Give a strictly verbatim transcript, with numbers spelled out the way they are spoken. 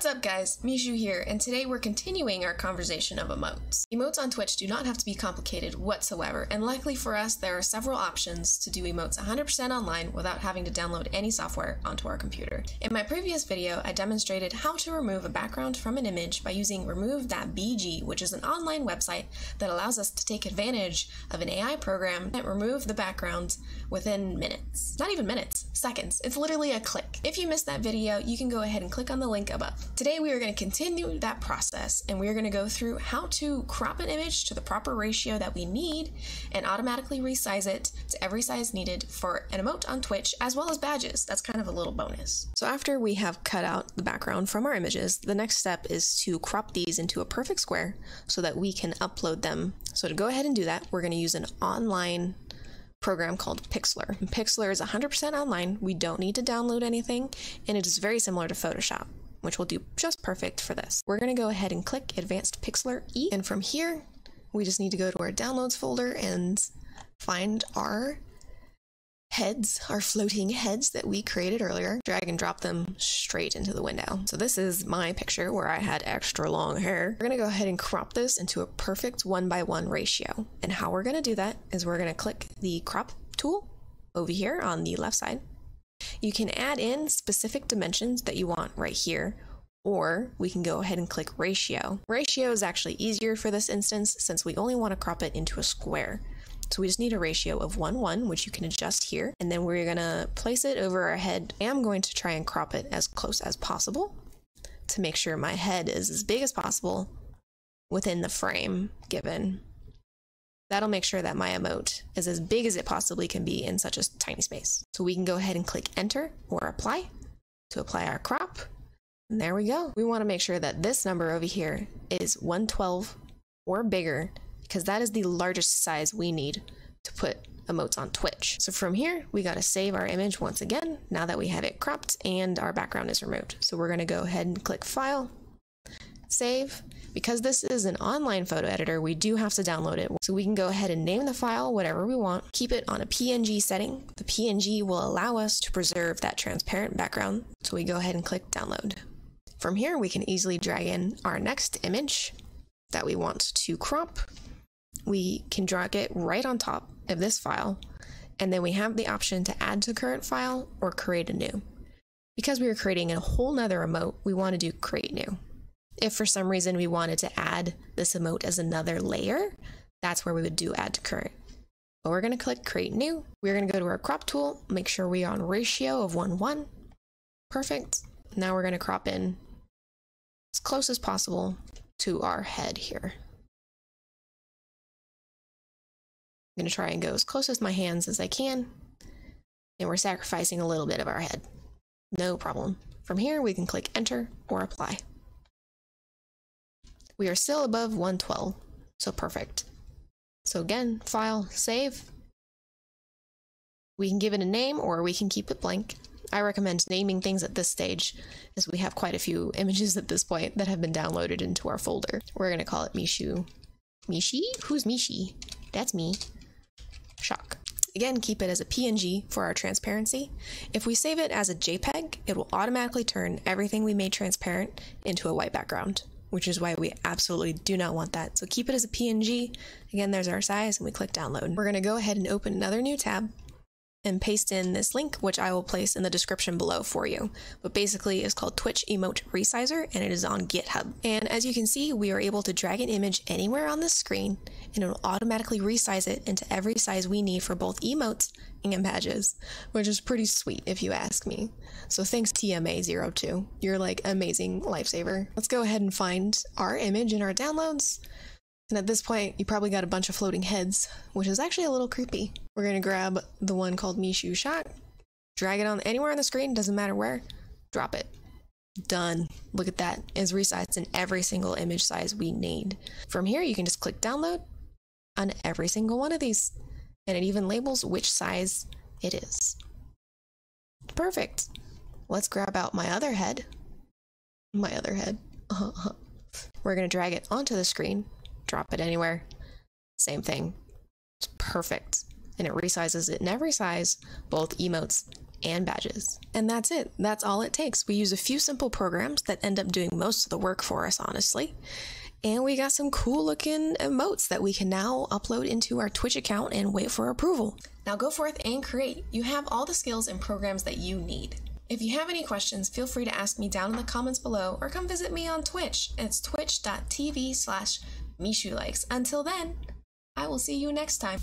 What's up guys, Mishu here, and today we're continuing our conversation of emotes. Emotes on Twitch do not have to be complicated whatsoever, and luckily for us there are several options to do emotes one hundred percent online without having to download any software onto our computer. In my previous video, I demonstrated how to remove a background from an image by using remove dot b g, which is an online website that allows us to take advantage of an A I program that removes the background within minutes. Not even minutes, seconds. It's literally a click. If you missed that video, you can go ahead and click on the link above. Today we are going to continue that process, and we are going to go through how to crop an image to the proper ratio that we need and automatically resize it to every size needed for an emote on Twitch, as well as badges. That's kind of a little bonus. So after we have cut out the background from our images, the next step is to crop these into a perfect square so that we can upload them. So to go ahead and do that, we're going to use an online program called Pixlr. Pixlr is one hundred percent online. We don't need to download anything, and it is very similar to Photoshop, which will do just perfect for this. We're going to go ahead and click Advanced Pixlr E, and from here we just need to go to our Downloads folder and find our heads, our floating heads that we created earlier. Drag and drop them straight into the window. So this is my picture where I had extra long hair. We're going to go ahead and crop this into a perfect one by one ratio. And how we're going to do that is we're going to click the crop tool over here on the left side. You can add in specific dimensions that you want right here, or we can go ahead and click ratio. Ratio is actually easier for this instance since we only want to crop it into a square. So we just need a ratio of one to one, which you can adjust here, and then we're going to place it over our head. I'm going to try and crop it as close as possible to make sure my head is as big as possible within the frame given. That'll make sure that my emote is as big as it possibly can be in such a tiny space. So we can go ahead and click enter or apply to apply our crop. And there we go. We want to make sure that this number over here is one twelve or bigger, because that is the largest size we need to put emotes on Twitch. So from here, we got to save our image once again, now that we have it cropped and our background is removed. So we're going to go ahead and click file, save. Because this is an online photo editor, we do have to download it. So we can go ahead and name the file whatever we want, keep it on a P N G setting. The P N G will allow us to preserve that transparent background. So we go ahead and click download. From here, we can easily drag in our next image that we want to crop. We can drag it right on top of this file, and then we have the option to add to current file or create a new. Because we are creating a whole nother emote, we want to do create new. If for some reason we wanted to add this emote as another layer, that's where we would do add to current. But we're going to click create new. We're going to go to our crop tool, make sure we are on ratio of one to one. Perfect. Now we're going to crop in as close as possible to our head here. I'm going to try and go as close as my hands as I can. And we're sacrificing a little bit of our head. No problem. From here, we can click enter or apply. We are still above one twelve, so perfect. So again, file, save. We can give it a name or we can keep it blank. I recommend naming things at this stage, as we have quite a few images at this point that have been downloaded into our folder. We're gonna call it Mishu. Mishi? Who's Mishi? That's me. Shock. Again, keep it as a P N G for our transparency. If we save it as a JPEG, it will automatically turn everything we made transparent into a white background, which is why we absolutely do not want that. So keep it as a P N G. Again, there's our size, and we click download. We're gonna go ahead and open another new tab and paste in this link, which I will place in the description below for you. But basically it's called Twitch Emote Resizer, and it is on GitHub. And as you can see, we are able to drag an image anywhere on this screen, and it will automatically resize it into every size we need for both emotes and badges, which is pretty sweet if you ask me. So thanks T M A zero two. You're like amazing lifesaver. Let's go ahead and find our image in our downloads. And at this point, you probably got a bunch of floating heads, which is actually a little creepy. We're going to grab the one called Mishu Shot, drag it on anywhere on the screen, doesn't matter where, drop it. Done. Look at that. It's resized in every single image size we need. From here, you can just click download on every single one of these, and it even labels which size it is. Perfect. Let's grab out my other head. My other head. Uh-huh. We're going to drag it onto the screen. Drop it anywhere, same thing. It's perfect, and it resizes it in every size, both emotes and badges. And that's it. That's all it takes. We use a few simple programs that end up doing most of the work for us, honestly. And we got some cool looking emotes that we can now upload into our Twitch account and wait for approval. Now go forth and create. You have all the skills and programs that you need. If you have any questions, feel free to ask me down in the comments below or come visit me on Twitch. It's twitch dot t v slash mishulikes. Until then, I will see you next time.